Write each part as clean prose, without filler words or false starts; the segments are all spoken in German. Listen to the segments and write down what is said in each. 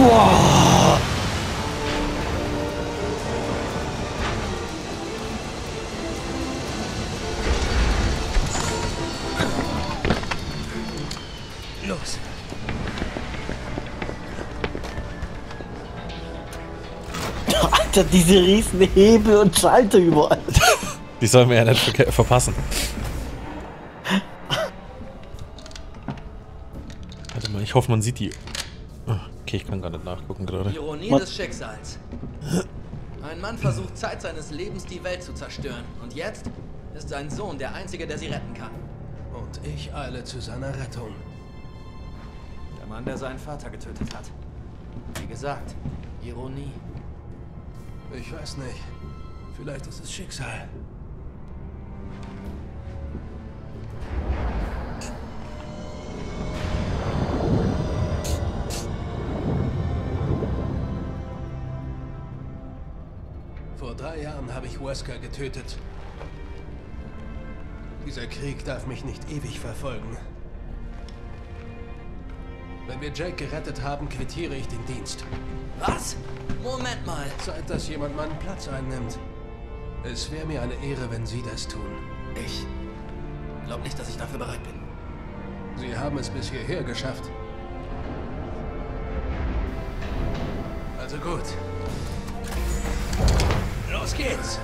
Wow. Los. Alter, diese riesen Hebel und Schalter überall. Die sollen wir ja nicht verpassen. Warte mal, ich hoffe, man sieht die. Okay, ich kann gar nicht nachgucken gerade. Ironie des Schicksals. Ein Mann versucht Zeit seines Lebens die Welt zu zerstören. Und jetzt ist sein Sohn der Einzige, der sie retten kann. Und ich eile zu seiner Rettung. Der Mann, der seinen Vater getötet hat. Wie gesagt, Ironie. Ich weiß nicht. Vielleicht ist es Schicksal. Vor 3 Jahren habe ich Wesker getötet. Dieser Krieg darf mich nicht ewig verfolgen. Wenn wir Jake gerettet haben, quittiere ich den Dienst. Was? Moment mal. Zeit, dass jemand meinen Platz einnimmt. Es wäre mir eine Ehre, wenn Sie das tun. Ich glaube nicht, dass ich dafür bereit bin. Sie haben es bis hierher geschafft. Also gut. Los geht's.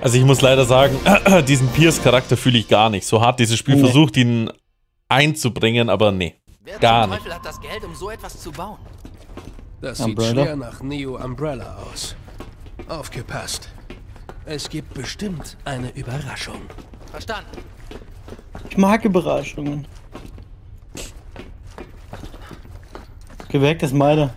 Also ich muss leider sagen, diesen Piers-Charakter fühle ich gar nicht. So hart dieses Spiel versucht, ihn einzubringen, aber nee. Wer zum Teufel hat das Geld, um so etwas zu bauen? Das sieht schwer nach Neo Umbrella aus. Aufgepasst. Es gibt bestimmt eine Überraschung. Verstanden. Ich mag Überraschungen. Geh weg, das ist meine.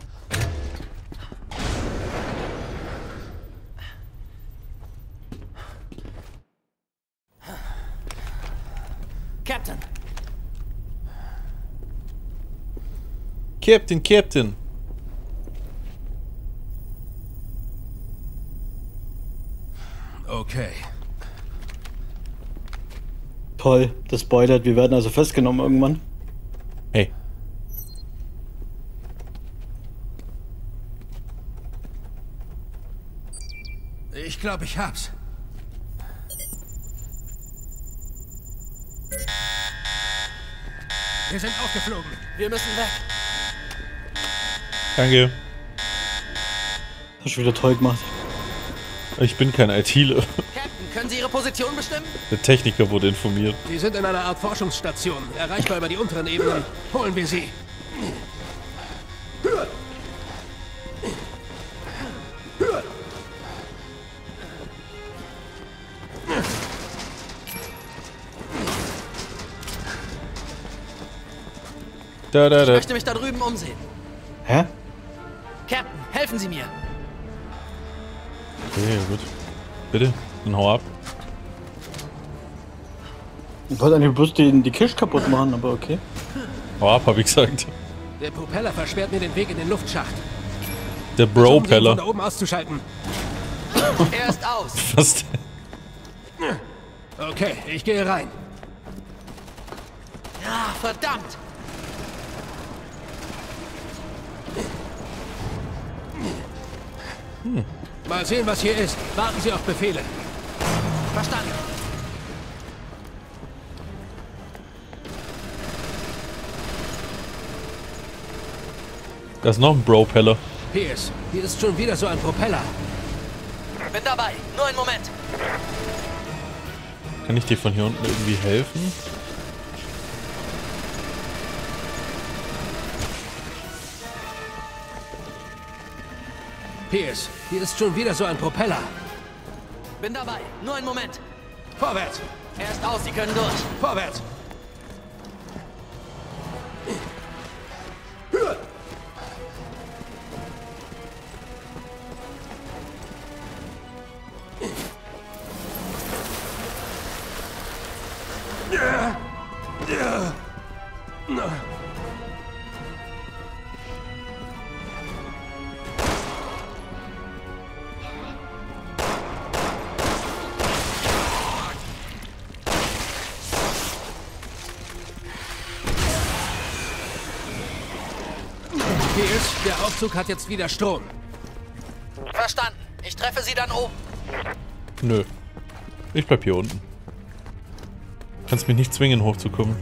Captain. Captain, Captain. Okay. Toll, das spoilert. Wir werden also festgenommen irgendwann. Hey. Ich glaube, ich hab's. Wir sind aufgeflogen. Wir müssen weg. Danke. Hast du wieder toll gemacht. Ich bin kein ITler. Captain, können Sie Ihre Position bestimmen? Der Techniker wurde informiert. Sie sind in einer Art Forschungsstation, erreichbar über die unteren Ebenen. Holen wir sie. Ich möchte mich da drüben umsehen. Hä? Captain, helfen Sie mir. Okay, gut. Bitte, dann hau ab. Ich wollte eigentlich bloß die Kisch kaputt machen, aber okay. Hau ab, hab ich gesagt. Der Propeller versperrt mir den Weg in den Luftschacht. Der Bro-Peller. Da oben auszuschalten. Er ist aus. Was denn? Okay, ich gehe rein. Ja, verdammt. Hm. Mal sehen, was hier ist. Warten Sie auf Befehle. Verstanden. Da ist noch ein Propeller. Piers, hier ist schon wieder so ein Propeller. Bin dabei. Nur einen Moment. Kann ich dir von hier unten irgendwie helfen? Piers, hier ist schon wieder so ein Propeller. Bin dabei. Nur einen Moment. Vorwärts. Er ist aus, Sie können durch. Vorwärts. Piers, der Aufzug hat jetzt wieder Strom. Verstanden. Ich treffe Sie dann oben. Nö. Ich bleib hier unten. Kannst mich nicht zwingen, hochzukommen.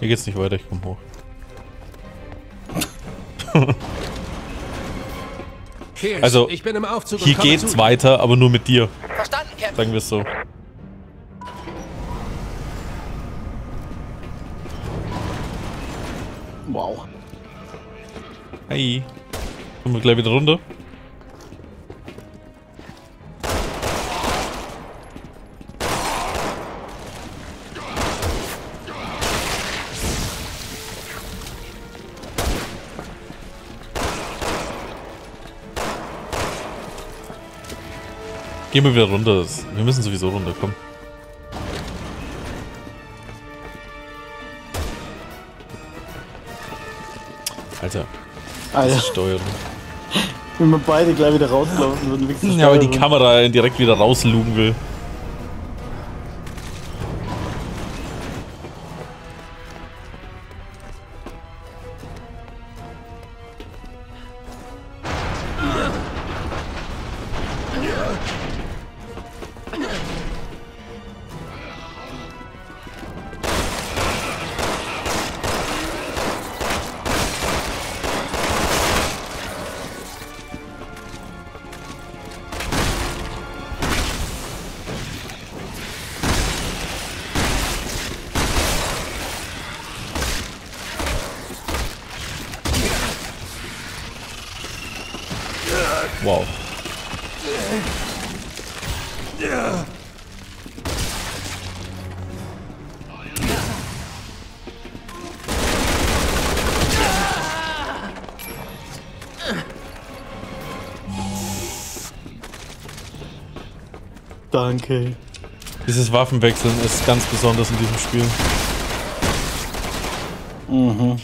Hier geht's nicht weiter, ich komm hoch. Piers, also, ich bin im Aufzug. Hier geht's weiter, aber nur mit dir. Verstanden, Captain. Sagen wir es so. Wow. Hey. Kommen wir gleich wieder runter. Gehen wir wieder runter. Wir müssen sowieso runter, komm. Alter. Alter. Steuern. Wenn wir beide gleich wieder rauslaufen würden, wichsen. Ja, weil die Kamera direkt wieder rauslugen will. Wow. Danke. Dieses Waffenwechseln ist ganz besonders in diesem Spiel. Mhm.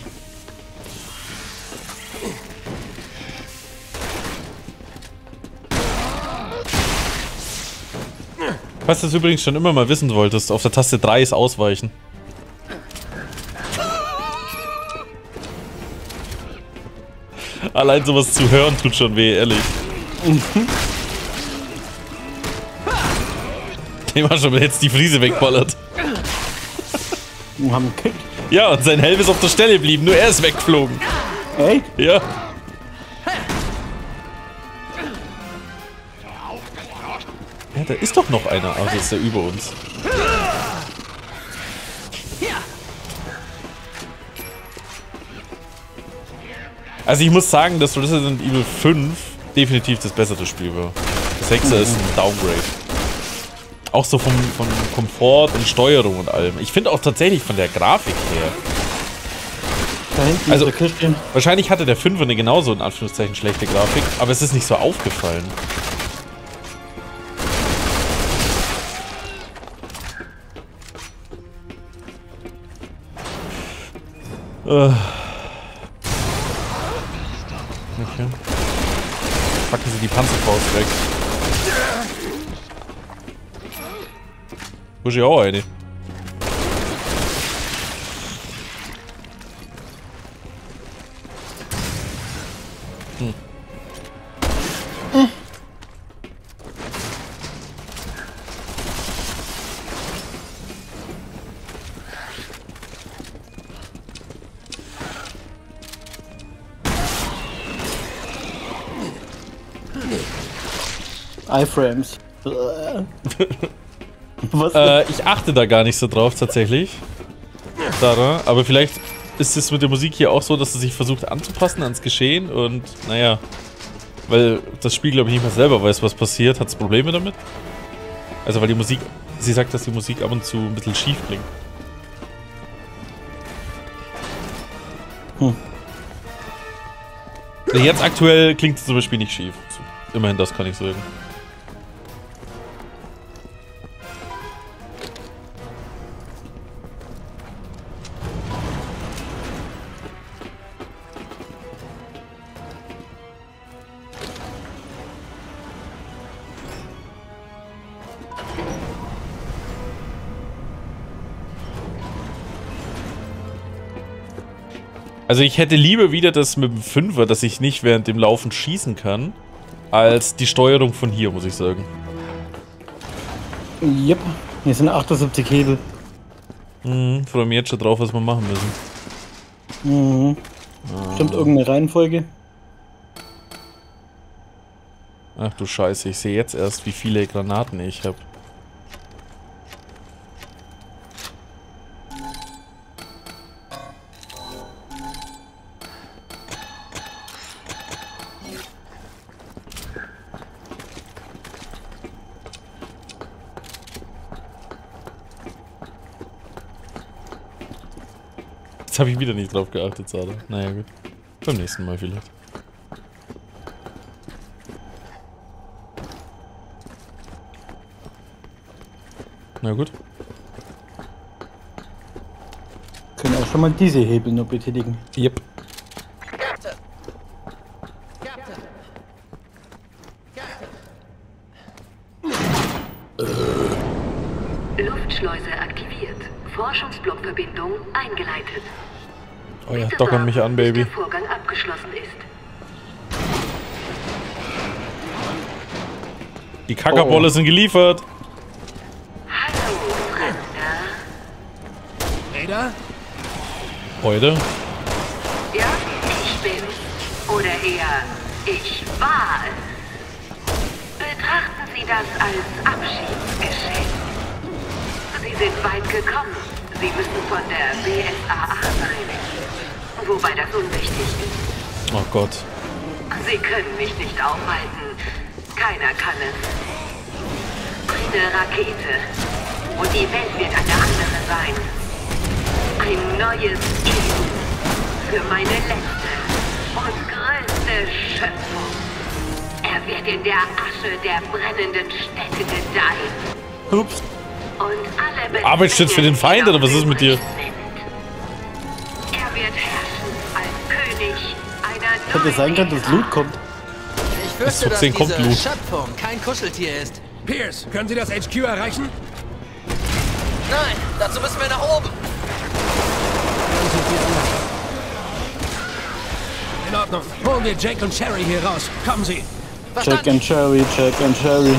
Was du übrigens schon immer mal wissen wolltest, auf der Taste 3 ist Ausweichen. Allein sowas zu hören tut schon weh, ehrlich. Dem war schon jetzt die Friese wegballert. Ja, und sein Helm ist auf der Stelle geblieben, nur er ist weggeflogen. Echt? Ja. Da ist doch noch einer, aber jetzt ist der über uns. Also ich muss sagen, dass Resident Evil 5 definitiv das bessere Spiel war. Das 6er ist ein Downgrade. Auch so vom Komfort und Steuerung und allem. Ich finde auch tatsächlich von der Grafik her. Da hinten also, ist der Christian. Wahrscheinlich hatte der 5er genauso in Anführungszeichen schlechte Grafik, aber es ist nicht so aufgefallen. Okay. Packen Sie die Panzerfaust weg. Wo ist ja auch eine? Iframes. Was? Ich achte da gar nicht so drauf, tatsächlich. Daran. Aber vielleicht ist es mit der Musik hier auch so, dass sie sich versucht anzupassen ans Geschehen und, naja, weil das Spiel, glaube ich, nicht mehr selber weiß, was passiert, hat es Probleme damit. Also, weil die Musik, sie sagt, dass die Musik ab und zu ein bisschen schief klingt. Hm. Jetzt aktuell klingt es zum Beispiel nicht schief. Immerhin, das kann ich sagen. Also ich hätte lieber wieder das mit dem Fünfer, dass ich nicht während dem Laufen schießen kann, als die Steuerung von hier, muss ich sagen. Jep, hier sind 78 Hebel. Mhm, freue mich jetzt schon drauf, was wir machen müssen. Mhm. Ah. Stimmt irgendeine Reihenfolge? Ach du Scheiße, ich sehe jetzt erst, wie viele Granaten ich habe. Jetzt habe ich wieder nicht drauf geachtet, Sada. Naja, gut. Beim nächsten Mal vielleicht. Na gut. Können auch schon mal diese Hebel nur betätigen. Yep. Luftschleuse aktiviert. Forschungsblockverbindung eingeleitet. Oh ja, dockern mich an, Baby. Der Vorgang abgeschlossen ist. Die Kackerbolle sind geliefert. Heute? Ja, ich bin's. Oder eher, ich war es. Betrachten Sie das als Abschiedsgeschenk. Sie sind weit gekommen. Sie müssen von der BSAA reinigen. Wobei das unwichtig ist. Oh Gott. Sie können mich nicht aufhalten. Keiner kann es. Eine Rakete. Und die Welt wird eine andere sein. Ein neues Leben für meine letzte und größte Schöpfung. Er wird in der Asche der brennenden Städte gedeihen. Ups. Und alle Arbeitsschutz für den Feind, oder was ist mit dir? Er wird herrschen als König einer neuen. Hätte sein können, dass Loot kommt. Ich fürchte, dass diese Schöpfung kein Kuscheltier ist. Piers, können Sie das HQ erreichen? Nein, dazu müssen wir nach oben. In Ordnung. Holen wir Jake und Sherry hier raus. Kommen Sie. Jake und Sherry, Jake und Sherry.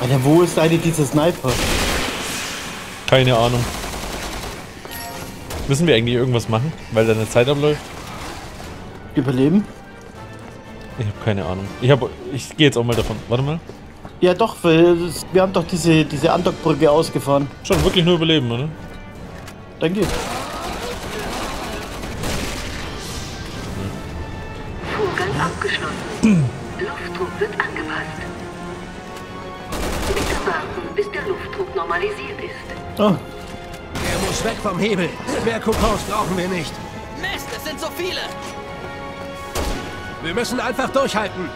Alter, wo ist eigentlich dieser Sniper? Keine Ahnung. Müssen wir eigentlich irgendwas machen, weil deine Zeit abläuft? Überleben? Ich habe keine Ahnung. Ich gehe jetzt auch mal davon. Warte mal. Ja doch, wir haben doch diese Andockbrücke ausgefahren. Schon wirklich nur überleben, oder? Dann geht's. Vorgang abgeschlossen. Luftdruck wird angepasst. Bitte warten, bis der Luftdruck normalisiert ist. Oh. Er muss weg vom Hebel. Mehr Coupons brauchen wir nicht. Mist, es sind so viele! Wir müssen einfach durchhalten.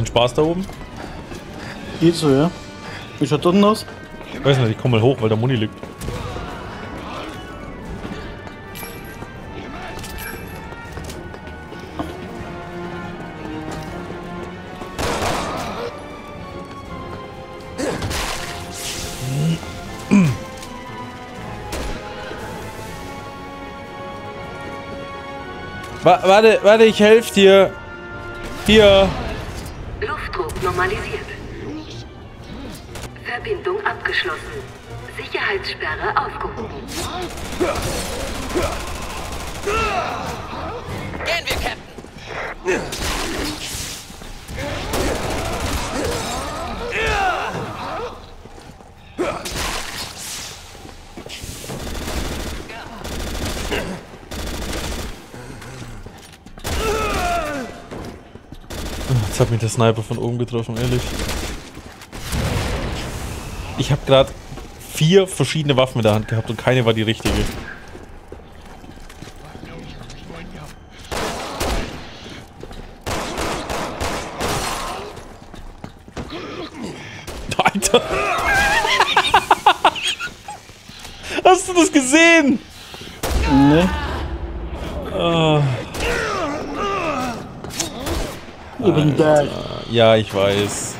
Ist Spaß da oben? Geht so, ja. Wie schaut unten aus? Ich weiß nicht, ich komme mal hoch, weil der Muni liegt. Warte, ich helfe dir. Hier. Normalisiert. Verbindung abgeschlossen. Sicherheitssperre aufgehoben. Gehen wir, Captain! Jetzt hat mich der Sniper von oben getroffen, ehrlich. Ich habe gerade 4 verschiedene Waffen in der Hand gehabt und keine war die richtige. Alter! Hast du das gesehen? Nee. Oh. Ich bin dead. Ja, ich weiß.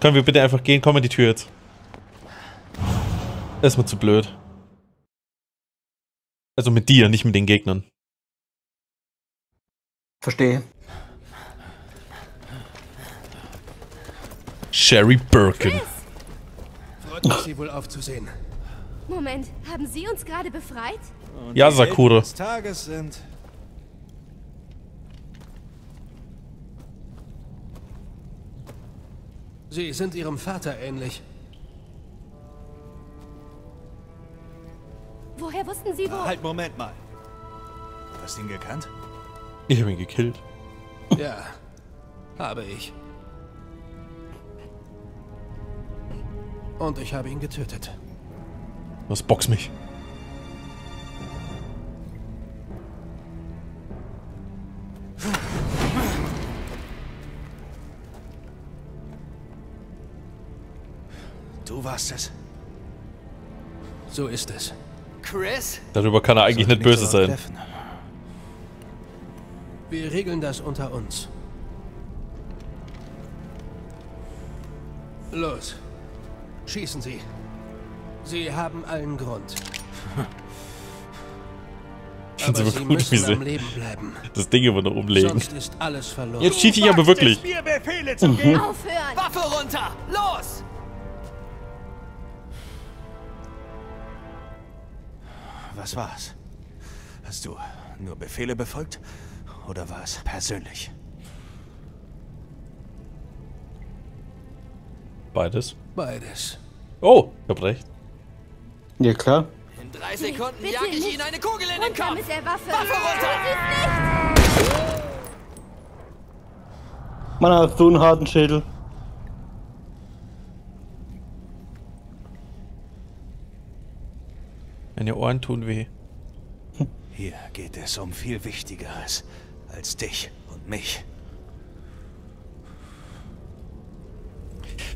Können wir bitte einfach gehen? Komm in die Tür jetzt. Das ist mir zu blöd. Also mit dir, nicht mit den Gegnern. Verstehe. Sherry Birkin. Chris. Freut mich, Sie wohl aufzusehen. Moment, haben Sie uns gerade befreit? Und ja, Sakura. Des Tages sind... Sie sind Ihrem Vater ähnlich. Woher wussten Sie wo? Halt, Moment mal. Hast du ihn gekannt? Ich habe ihn gekillt. Ja, habe ich. Und ich habe ihn getötet. Was boxt mich? Du warst es. So ist es. Chris? Darüber kann er eigentlich nicht böse sein. Wir regeln das unter uns. Los. Schießen Sie. Sie haben allen Grund. Ich finde es aber gut, wie sie das Ding immer noch umlegen. Sonst ist alles verloren. Jetzt schieße ich aber wirklich. Mir Befehle zu geben. Aufhören! Waffe runter! Los! Was war's? Hast du nur Befehle befolgt? Oder war's persönlich? Beides. Beides. Oh, ich hab recht. Ja, klar. In 3 Sekunden bitte jag ich Ihnen eine Kugel in den Kopf. Mit der Waffe. Waffe runter! Man hat so einen harten Schädel. Meine Ohren tun weh. Hier geht es um viel Wichtigeres als dich und mich.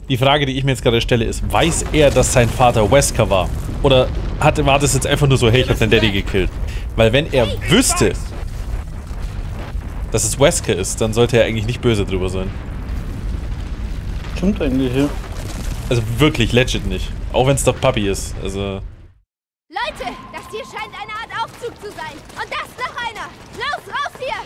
Die Frage, die ich mir jetzt gerade stelle, ist, weiß er, dass sein Vater Wesker war? Oder war das jetzt einfach nur so, hey, ich hab deinen Daddy gekillt? Weil wenn er wüsste, dass es Wesker ist, dann sollte er eigentlich nicht böse drüber sein. Stimmt eigentlich, ja. Also wirklich, legit nicht. Auch wenn es doch Papi ist, also... Leute, das hier scheint eine Art Aufzug zu sein. Und das noch einer. Los, raus hier!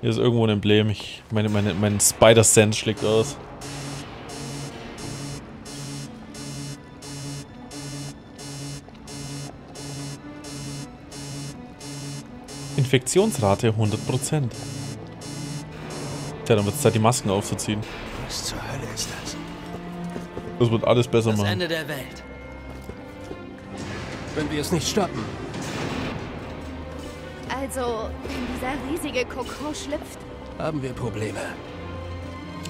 Hier ist irgendwo ein Emblem. Ich meine, mein Spider-Sense schlägt aus. Infektionsrate 100%. Tja, dann wird es Zeit, die Masken aufzuziehen. Was zur Hölle ist das? Das wird alles besser machen. Das Ende der Welt. Wenn wir es nicht stoppen. Also, wenn dieser riesige Kokon schlüpft, haben wir Probleme.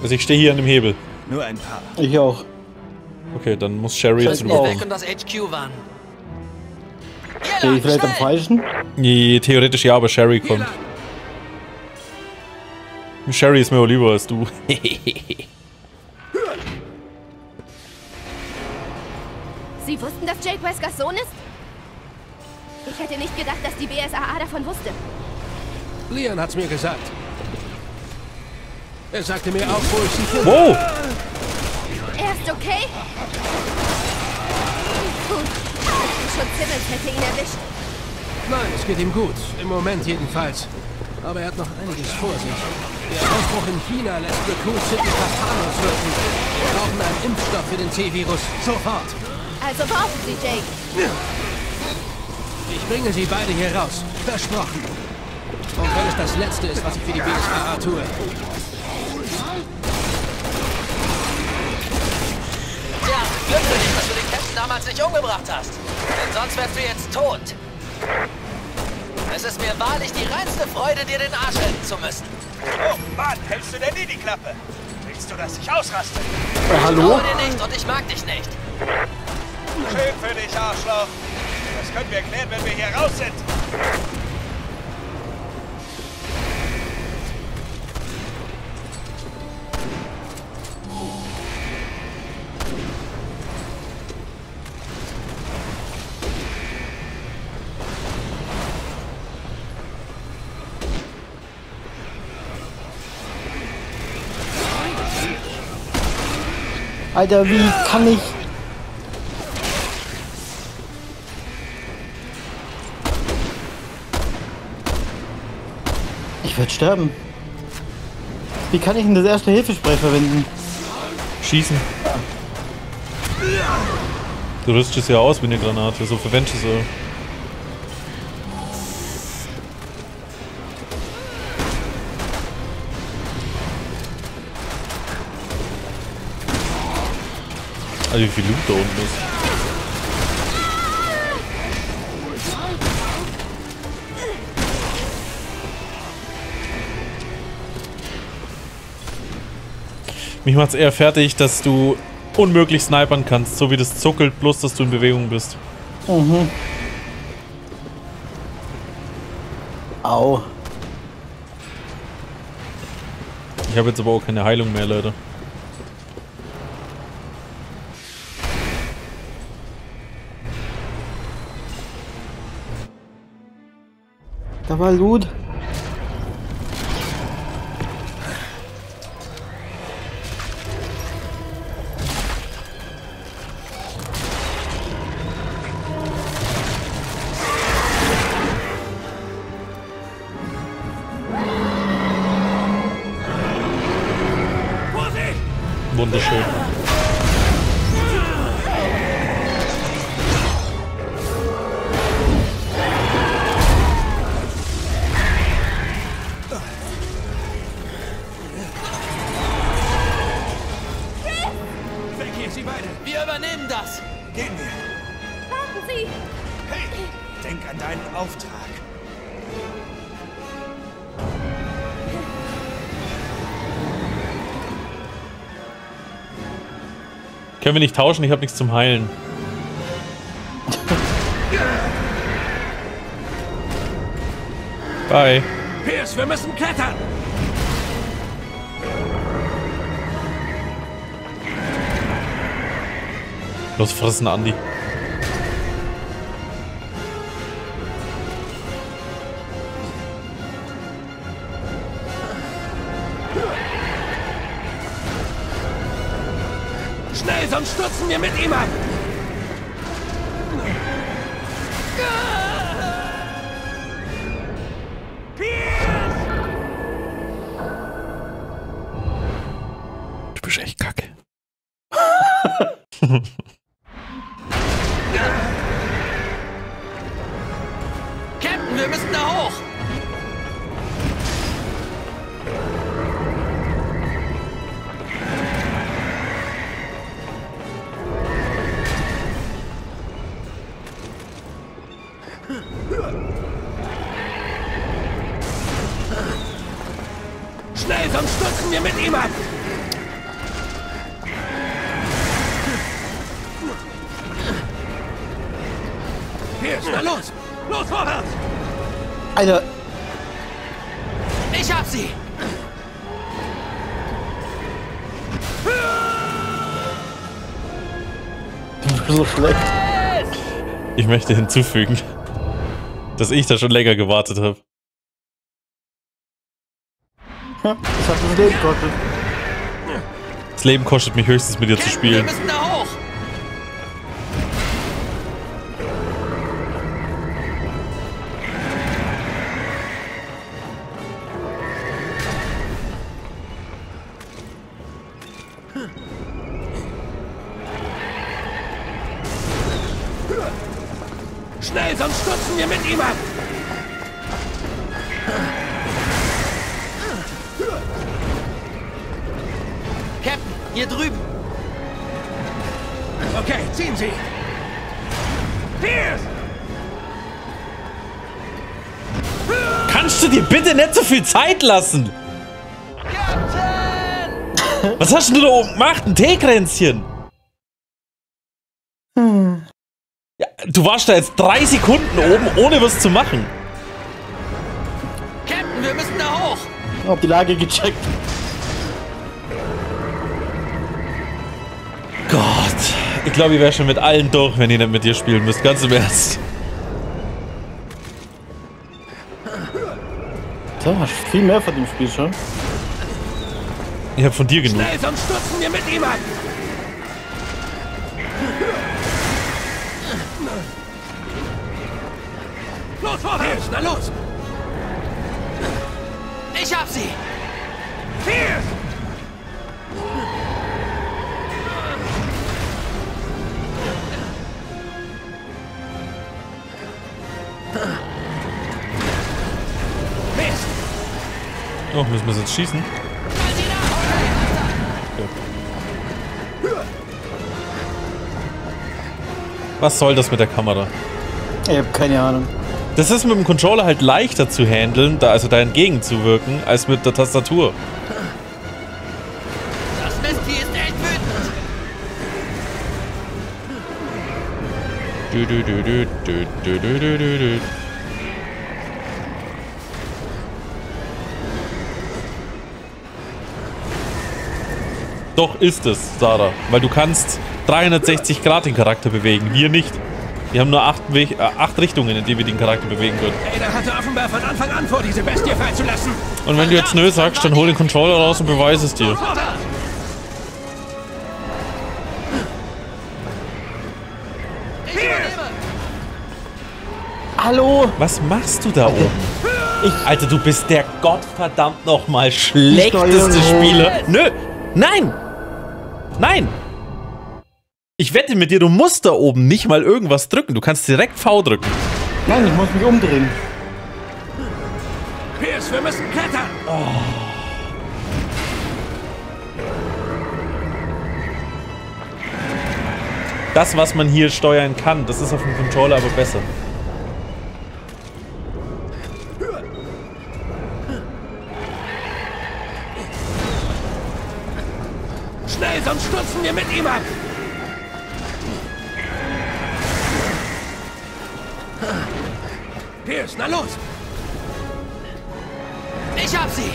Also ich stehe hier an dem Hebel. Nur ein paar. Ich auch. Okay, dann muss Sherry jetzt überkommen. Weg und das HQ warnen. Stehe ich vielleicht am falschen? Nee, theoretisch ja, aber Sherry kommt. Sherry ist mir auch lieber als du. Sie wussten, dass Jake Weskers Sohn ist? Ich hätte nicht gedacht, dass die BSAA davon wusste. Leon hat's mir gesagt. Er sagte mir auch, wo ich sie finde. Wow! Er ist okay? Gut. Schon Simmons hätte ihn erwischt. Nein, es geht ihm gut. Im Moment jedenfalls. Aber er hat noch einiges vor sich. Der Ausbruch in China lässt Recruit City fast harmlos wirken. Wir brauchen einen Impfstoff für den C-Virus. Sofort! Also brauchen Sie Jake. Ich bringe Sie beide hier raus. Versprochen. Und wenn es das Letzte ist, was ich für die BSAA tue. damals nicht umgebracht hast. Denn sonst wärst du jetzt tot. Es ist mir wahrlich die reinste Freude, dir den Arsch retten zu müssen. Oh Mann, hältst du denn nie die Klappe? Willst du, dass ich ausraste? Hallo? Ich traue dir nicht und ich mag dich nicht. Schön für dich, Arschloch. Das können wir erklären, wenn wir hier raus sind. Alter, wie kann ich... Ich werde sterben. Wie kann ich denn das erste Hilfespray verwenden? Schießen. Ja. Du rüstest ja aus mit der Granate, so verwendest du sie. Also wie viel Loot da unten ist. Mich macht's eher fertig, dass du unmöglich snipern kannst, so wie das zuckelt, bloß dass du in Bewegung bist. Mhm. Au. Ich habe jetzt aber auch keine Heilung mehr, Leute. Da war Loot. Wunderschön. Können wir nicht tauschen, ich habe nichts zum Heilen. Bye. Piers, wir müssen klettern! Los, fressen, Andi. Sonst stürzen wir mit ihm ab! Du bist echt kacke. Captain, wir müssen da hoch! Alter. Ich hab sie! So schlecht. Ich möchte hinzufügen, dass ich da schon länger gewartet habe. Ja, das hat das Leben gekostet. Das Leben kostet mich höchstens mit dir zu spielen. Wir müssen da hoch! Captain, hier drüben. Okay, ziehen Sie. Piers! Kannst du dir bitte nicht so viel Zeit lassen? Captain! Was hast du denn da oben gemacht? Ein Teekränzchen? Ja, du warst da jetzt 3 Sekunden oben, ohne was zu machen. Captain, wir müssen da hoch. Ich hab die Lage gecheckt. Gott, ich glaube, ich wäre schon mit allen durch, wenn ihr nicht mit dir spielen müsst. Ganz im Ernst. Da hast du viel mehr von dem Spiel schon. Ich hab von dir genug. Schnell, sonst stürzen wir mit ihm ab. Los, vorwärts, na los! Ich hab sie! Piers! Mist! Oh, müssen wir jetzt schießen? Ja. Was soll das mit der Kamera? Ich hab keine Ahnung. Das ist mit dem Controller halt leichter zu handeln, also da entgegenzuwirken, als mit der Tastatur. Das Bestie ist echt wütend. Doch ist es, Sarah, weil du kannst 360 Grad den Charakter bewegen, wir nicht. Wir haben nur 8 Richtungen, in die wir den Charakter bewegen können. Ada hatte offenbar von Anfang an vor, diese Bestie freizulassen. Und wenn du jetzt nö sagst, dann hol den Controller raus und beweis es dir. Hallo? Was machst du da oben? Alter, du bist der Gottverdammt nochmal schlechteste Spieler. Nö! Nein! Nein! Ich wette mit dir, du musst da oben nicht mal irgendwas drücken. Du kannst direkt V drücken. Nein, ich muss mich umdrehen. Piers, wir müssen klettern. Oh. Das, was man hier steuern kann, das ist auf dem Controller aber besser. Schnell, sonst stürzen wir mit ihm ab. Piers, na los! Ich hab sie!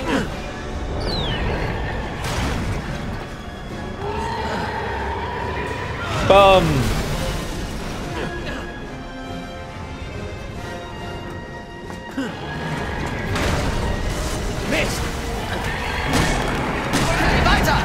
Bam! Mist! Weiter!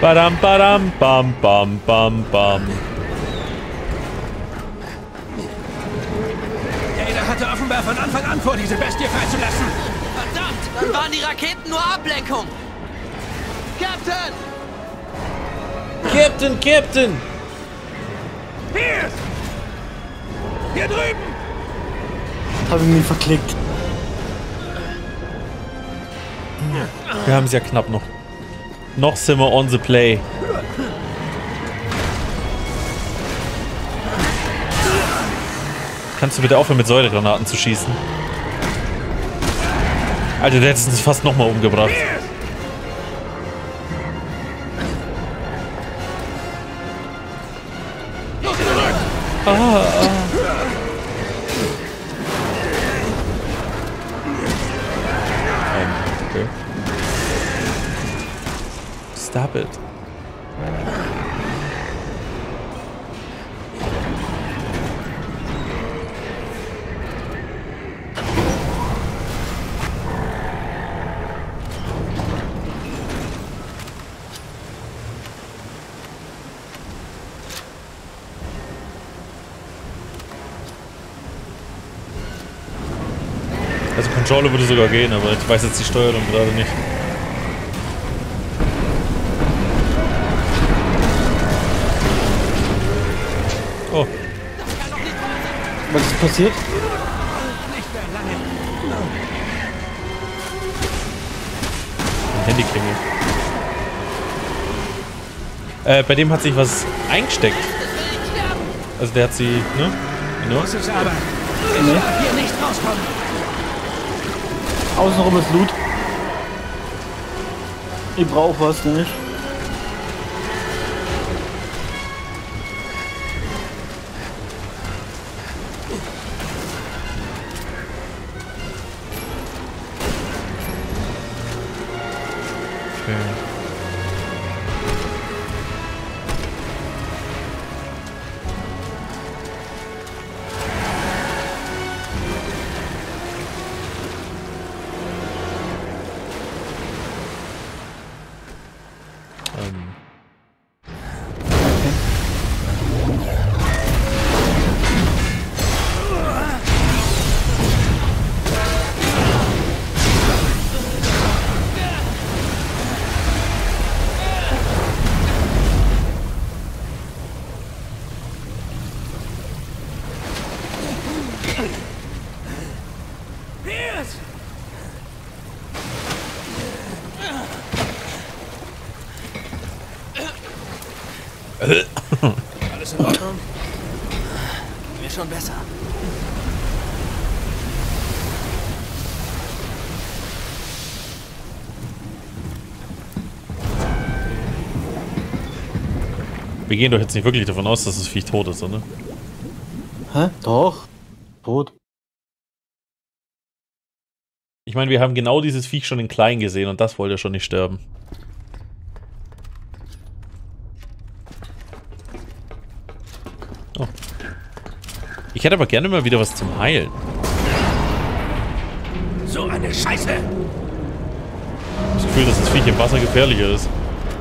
Badam, badam, bam, bam, bam, bam. Ada hatte offenbar von Anfang an vor, diese Bestie freizulassen. Verdammt, dann waren die Raketen nur Ablenkung. Captain! Captain, Captain! Piers! Hier drüben! Hab ich mich verklickt. Wir haben es ja knapp noch. Noch sind wir on the play. Kannst du bitte aufhören, mit Säuregranaten zu schießen? Alter, der hat uns fast nochmal umgebracht. Stop it. Also Controller würde sogar gehen, aber ich weiß jetzt die Steuerung gerade nicht. Oh. Was ist passiert? Handy klingelt. Bei dem hat sich was eingesteckt. Also der hat sie, ne? Genau. Das ist aber. Ich darf hier nicht rauskommen. Außenrum ist Loot. Ich brauche was nicht. Alles in Ordnung? Mir schon besser. Wir gehen doch jetzt nicht wirklich davon aus, dass das Viech tot ist, oder? Hä? Doch. Tot. Ich meine, wir haben genau dieses Viech schon in klein gesehen und das wollte schon nicht sterben. Ich hätte aber gerne mal wieder was zum Heilen. So eine Scheiße! Das Gefühl, dass das Viech im Wasser gefährlicher ist.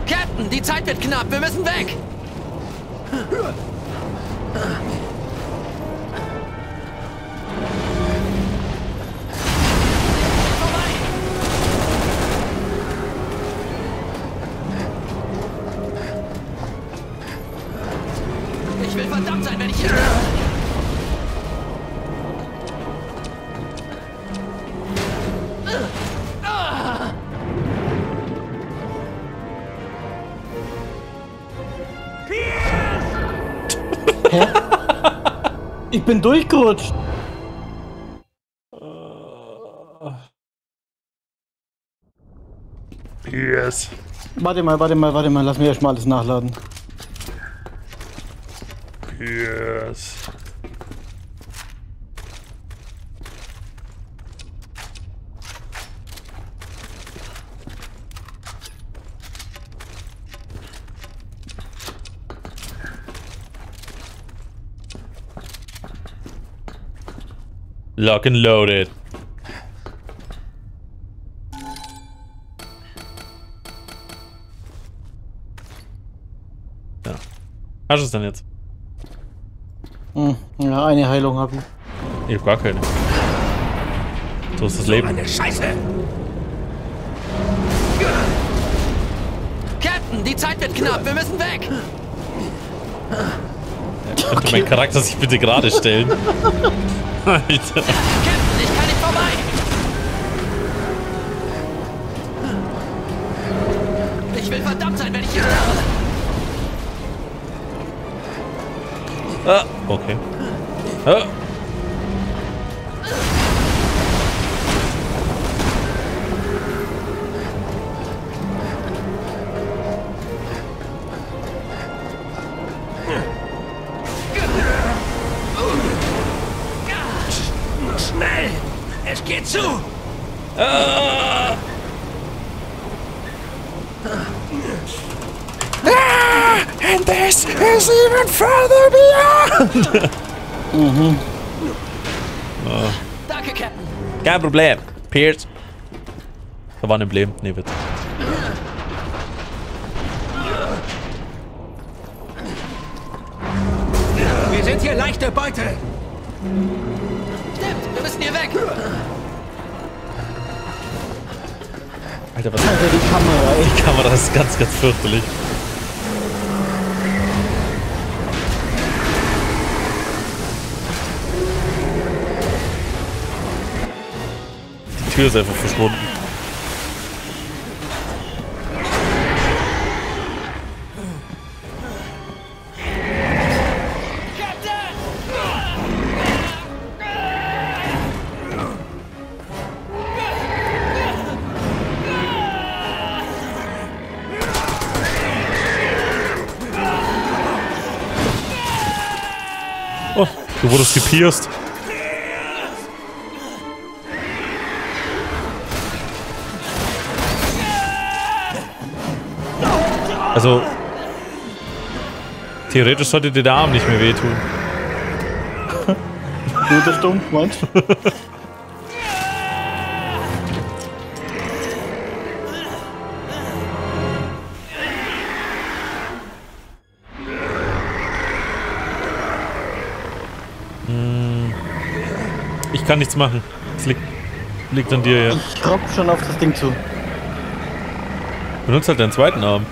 Captain, die Zeit wird knapp, wir müssen weg! Ich will verdammt sein, wenn ich hier... Ich bin durchgerutscht. Yes. Warte mal, lass mich erstmal alles nachladen. Yes. Lock and loaded. Ja. Hast du es denn jetzt? Ja, eine Heilung habe ich. Ich hab gar keine. So ist das Leben. Eine Scheiße! Captain, die Zeit wird knapp, wir müssen weg! Könnte okay. Mein Charakter sich bitte gerade stellen? Alter. Captain, ich kann nicht vorbei! Ich will verdammt sein, wenn ich hier sterbe! Ah, okay. Ah. Danke, Captain. Kein Problem, Piers. Da war ein Emblem. Nee, bitte. Wir sind hier leichte Beute. Stimmt, wir müssen hier weg. Alter, was ist denn die Kamera? Ey? Die Kamera ist ganz, ganz fürchterlich. Die Tür ist einfach verschwunden. Du wurdest gepierst. Also... theoretisch sollte dir der Arm nicht mehr wehtun. Nur der Stumpfmann. Ich kann nichts machen. Es liegt an dir, ja. Ich rock schon auf das Ding zu. Benutzt halt deinen zweiten Arm.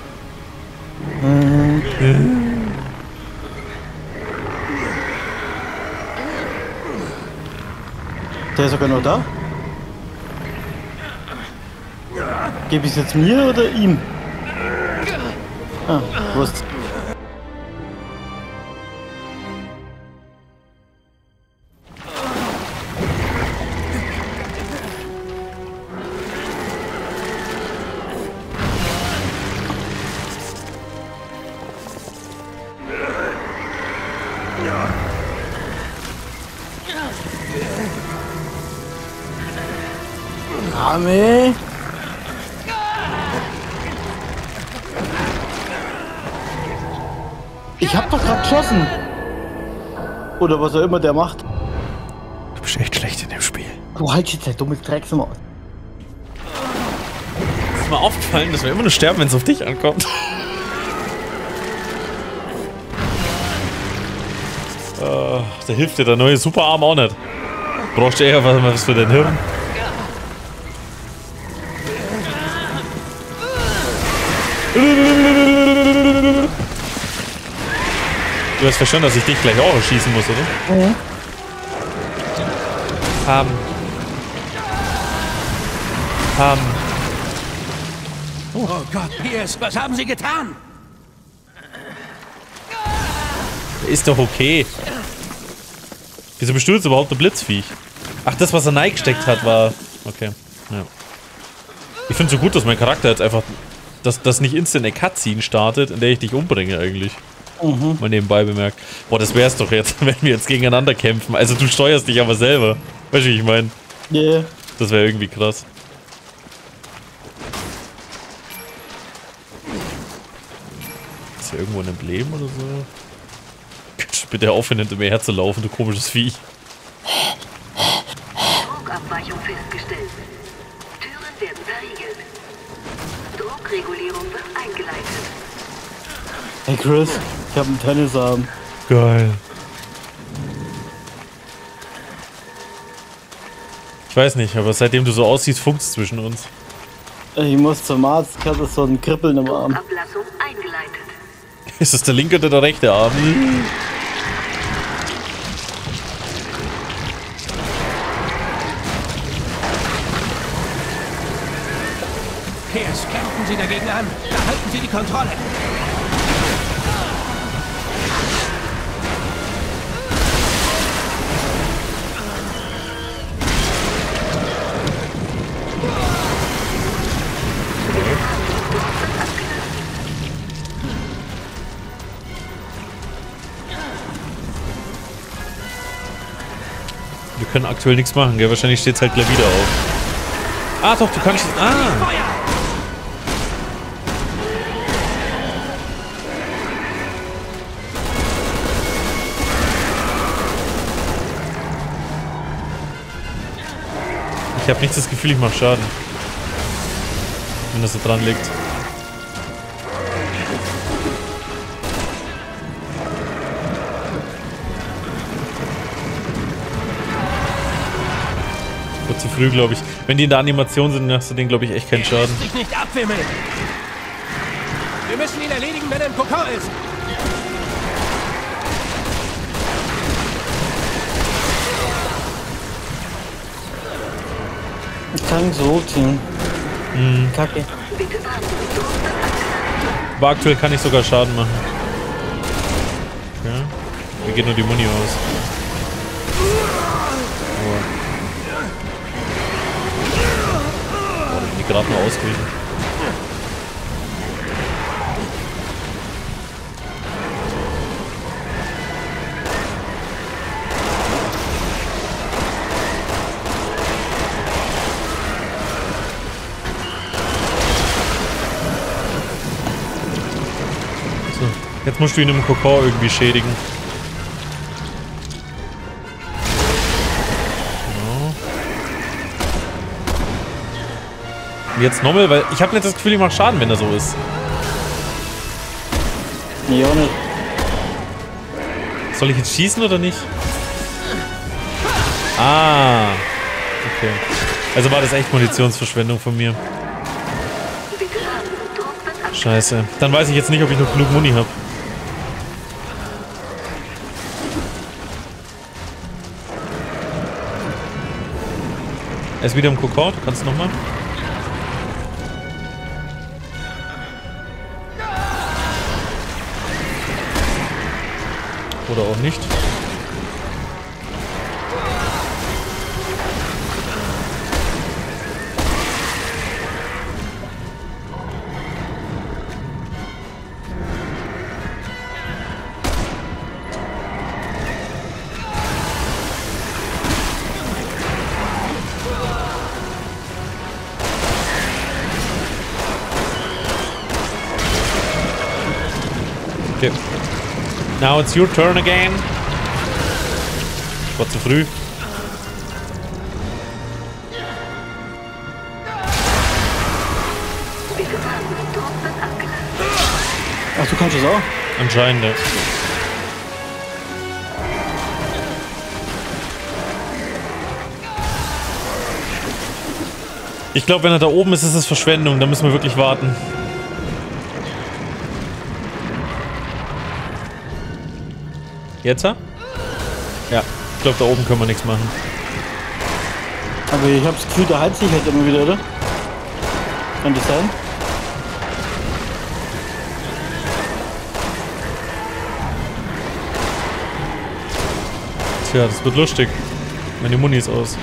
Der ist sogar noch da. Gebe ich es jetzt mir oder ihm? Ah, Wurst. Ich hab doch gerade geschossen. Oder was auch immer der macht. Du bist echt schlecht in dem Spiel. Du halt jetzt, der dummes Drecksmann. Ist mir aufgefallen, dass wir immer nur sterben, wenn es auf dich ankommt. Da hilft dir der neue Superarm auch nicht. Brauchst du eher was für dein Hirn? Du hast verstanden, dass ich dich gleich auch schießen muss, oder? Ja. Oh Gott, Piers, was haben Sie getan? Ist doch okay. Wieso bist du jetzt überhaupt ein Blitzviech? Ach, das, was er reingesteckt hat, war... Okay, ja. Ich finde es so gut, dass mein Charakter jetzt einfach... dass nicht instant eine Cutscene startet, in der ich dich umbringe eigentlich. Mal nebenbei bemerkt. Boah, das wär's doch jetzt, wenn wir jetzt gegeneinander kämpfen. Also du steuerst dich aber selber. Weißt du, wie ich meine? Yeah. Das wäre irgendwie krass. Ist hier irgendwo ein Emblem oder so? Könntest du bitte aufhören, hinter mir herzulaufen, du komisches Vieh. Druckabweichung festgestellt. Türen werden verriegelt. Druckregulierung wird eingeleitet. Hey Chris. Ich hab einen Tennisarm. Geil. Ich weiß nicht, aber seitdem du so aussiehst, funkt's zwischen uns. Ich muss zum Arzt, ich hatte so einen Kribbeln im Arm. Ist das der linke oder der rechte Arm? Piers, kämpfen Sie dagegen an! Behalten Sie die Kontrolle! Wir können aktuell nichts machen, gell? Wahrscheinlich steht es halt gleich wieder auf. Ah doch, du kannst... Ah! Ich habe nicht das Gefühl, ich mache Schaden. Wenn das so dran liegt. einfach zu früh, glaube ich. Wenn die in der Animation sind, hast du denen, glaube ich, echt keinen Schaden. Lass dich nicht abwimmeln. Wir müssen ihn erledigen, wenn er im Kokon ist. Ich kann so ziehen. Mhm. Kacke. Aber aktuell kann ich sogar Schaden machen. Ja. Mir geht nur die Muni aus. Oh. Die gerade mal ausgewichen. Jetzt musst du ihn im Kokon irgendwie schädigen. Genau. Und jetzt nochmal, weil ich habe nicht das Gefühl, ich mache Schaden, wenn er so ist. Ja, nicht. Soll ich jetzt schießen oder nicht? Ah. Okay. Also war das echt Munitionsverschwendung von mir. Scheiße. Dann weiß ich jetzt nicht, ob ich noch genug Muni habe. Er ist wieder im Kokon, du kannst nochmal. Oder auch nicht. Now it's your turn again. War zu früh. Ach, du kannst es auch? Anscheinend. Ja. Ich glaube, wenn er da oben ist, ist es Verschwendung. Da müssen wir wirklich warten. Jetzt? Ja, ich glaube, da oben können wir nichts machen. Aber ich habe das Gefühl, der heizt sich halt immer wieder, oder? Kann das sein? Tja, das wird lustig. Meine Muni ist aus.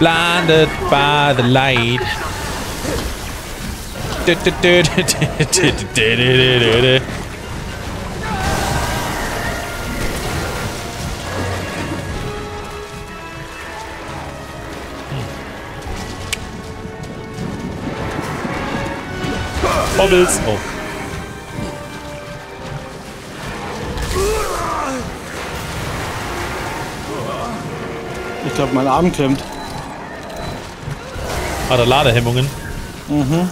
Blinded by the light. Bubbles. Oh. Ich glaube, mein Arm klemmt. Ah, da Ladehemmungen. Mhm.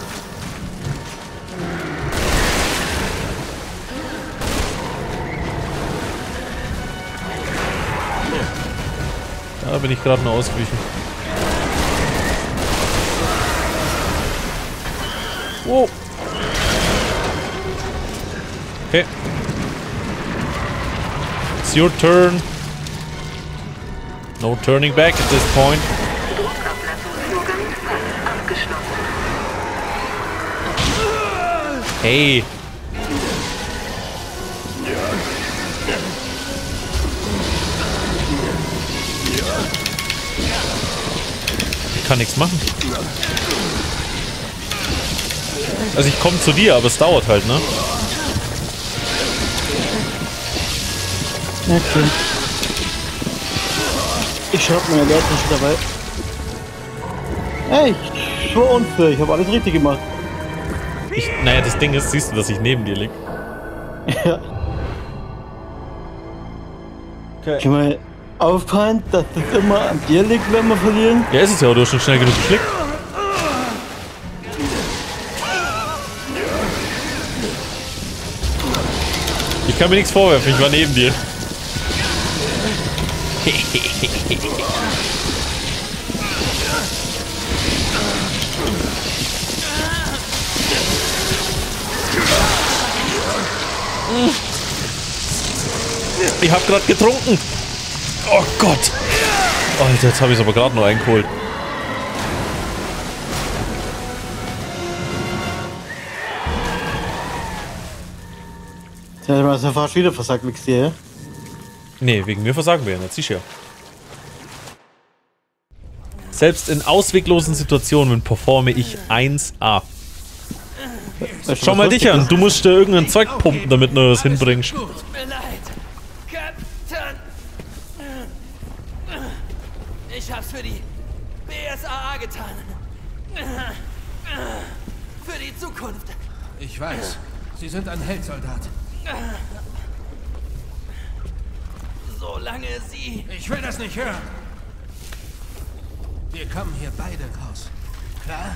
Da bin ich gerade noch ausgewichen. Wow. Okay. It's your turn. No turning back at this point. Hey! Ich kann nichts machen. Also ich komme zu dir, aber es dauert halt, ne? Okay. Ich hab meine Leute nicht dabei. Hey, ich schwör uns, ich habe alles richtig gemacht. Naja, das Ding ist, siehst du, dass ich neben dir lieg? Ja. Okay. Kann man aufpassen, dass das immer am Bier liegt, wenn wir verlieren? Ja, ist es ja, du hast schon schnell genug geklickt. Ich kann mir nichts vorwerfen, ich war neben dir. Ich hab grad getrunken. Oh Gott. Alter, jetzt habe ich es aber gerade noch eingeholt. Ja, du hast ja fast wieder versagt, nix dir, ja? Nee, wegen mir versagen wir ja nicht, sicher. Selbst in ausweglosen Situationen performe ich 1A. Schau mal dich an, du musst dir irgendein Zeug pumpen, damit du das hinbringst. Ich hab's für die BSAA getan. Für die Zukunft. Ich weiß, Sie sind ein Heldsoldat. Solange Sie... Ich will das nicht hören. Wir kommen hier beide raus. Klar?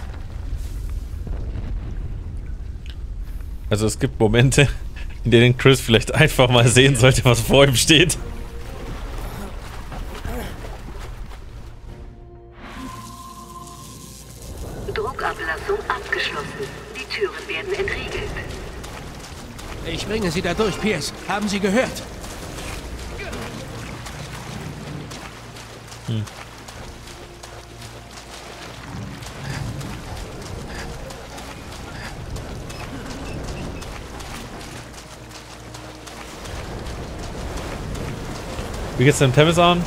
Also es gibt Momente, in denen Chris vielleicht einfach mal sehen sollte, was vor ihm steht. Druckablassung abgeschlossen. Die Türen werden entriegelt. Ich bringe Sie da durch, Piers. Haben Sie gehört? Hm. Wie geht's denn Temis an?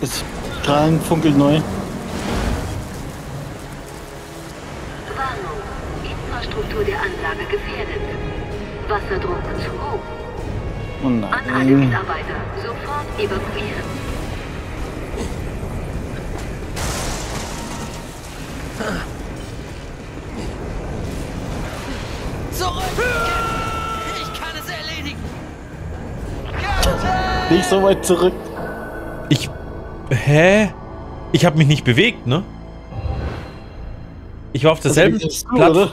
Es strahlen, funkelt neu. Warnung, Infrastruktur der Anlage gefährdet. Wasserdruck zu hoch. Oh nein. An alle Mitarbeiter sofort evakuieren. Zurück! Nicht so weit zurück. Ich... Hä? Ich habe mich nicht bewegt, ne? Ich war auf derselben Plattform.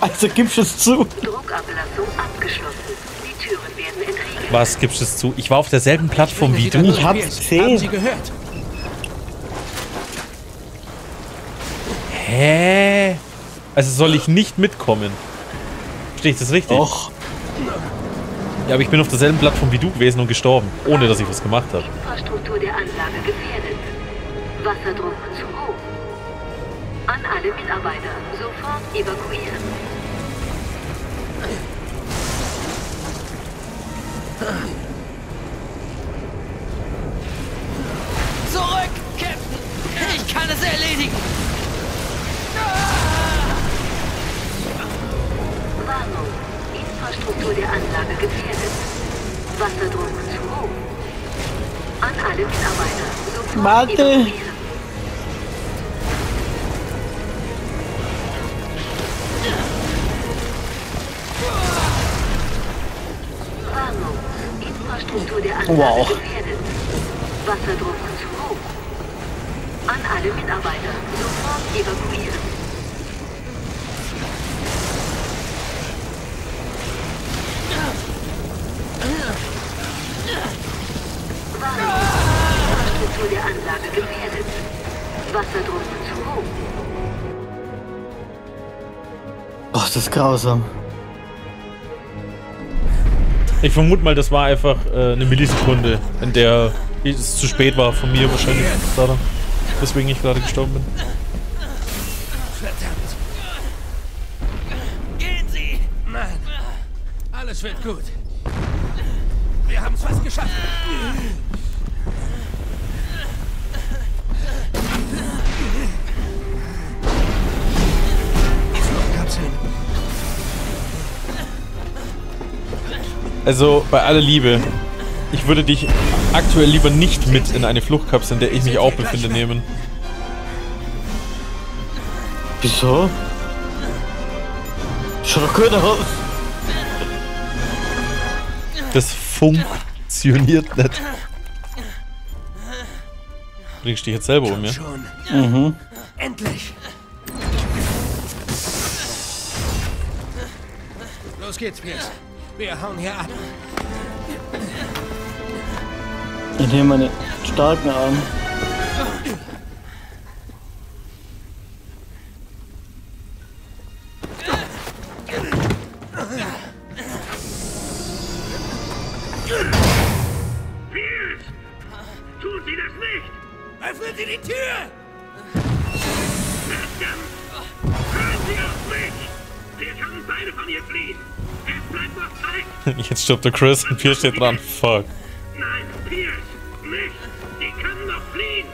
Also gibst es zu. Druckablassung abgeschlossen. Die Türen werden entriegelt. Was gibst es zu? Ich war auf derselben Plattform wie du. Ich hab's gesehen. Haben Sie gehört? Hä? Also soll ich nicht mitkommen? Verstehe ich das richtig? Och. Ja, aber ich bin auf derselben Plattform wie du gewesen und gestorben, ohne dass ich was gemacht habe. Infrastruktur der Anlage gefährdet. Wasserdruck zu hoch. An alle Mitarbeiter sofort evakuieren. Zurück, Captain! Ich kann es erledigen! Warnung. Infrastruktur der Anlage gefährdet. Wasserdruck zu hoch. An alle Mitarbeiter sofort evakuieren. Warnung. Infrastruktur der Anlage gefährdet. Wasserdruck zu hoch. An alle Mitarbeiter sofort evakuieren. Infrastruktur der Anlage gefährdet. Wasserdruck zu hoch. Ach, das ist grausam. Ich vermute mal, das war einfach eine Millisekunde, in der es zu spät war von mir wahrscheinlich. Deswegen ich gerade gestorben bin. Verdammt. Gehen Sie! Nein. Alles wird gut. Wir haben es fast geschafft. Also, bei aller Liebe, ich würde dich aktuell lieber nicht mit in eine Fluchtkapsel, in der ich mich auch befinde, nehmen. Wieso? Schau doch gut aus. Das funktioniert nicht. Bringst du dich jetzt selber um, ja? Mhm. Endlich! Los geht's, Piers. Wir hauen hier ab. Ich nehme meine starken Arme. Jetzt stirbt der Chris und Piers steht dran. Fuck. Nein, Piers, nicht. Die können noch fliehen.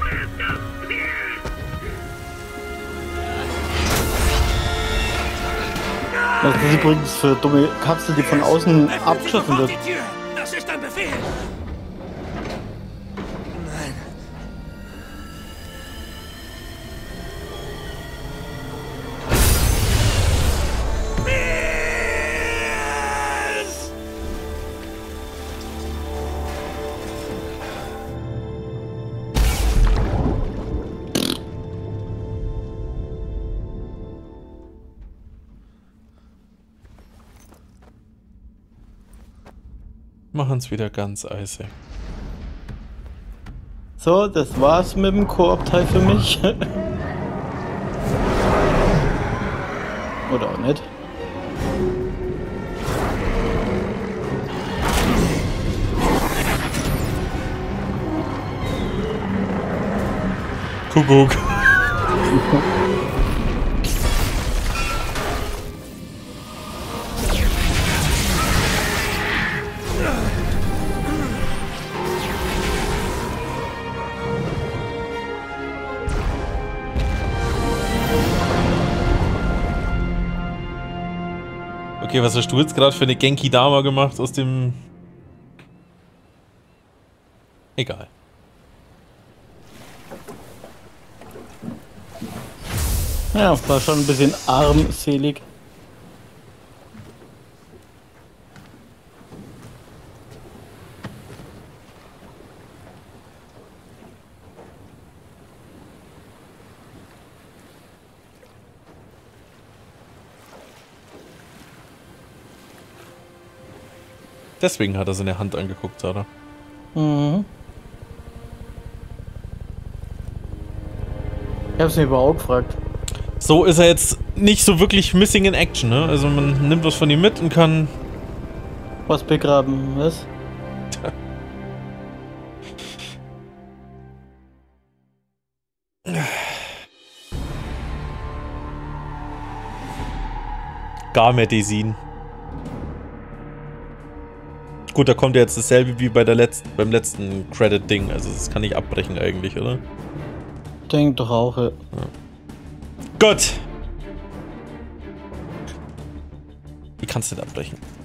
Verdammt, Piers. Was ist übrigens für dumme Kapsel, die von außen abgeschossen wird? Das ist ein Befehl. Nein. Machen es wieder ganz eisig. So, das war's mit dem Koop-Teil für mich. Oder auch nicht. Kuckuck. Okay, was hast du jetzt gerade für eine Genki-Dama gemacht aus dem... Egal. Ja, das war schon ein bisschen armselig. Deswegen hat er seine Hand angeguckt, oder? Mhm. Ich hab's mir überhaupt gefragt. So ist er jetzt nicht so wirklich missing in action, ne? Also man nimmt was von ihm mit und kann... Was begraben, was? Garmedesin. Gut, da kommt ja jetzt dasselbe wie bei der beim letzten Credit-Ding. Also das kann ich abbrechen eigentlich, oder? Denk doch auch, ja. Gut! Ich kann es nicht abbrechen.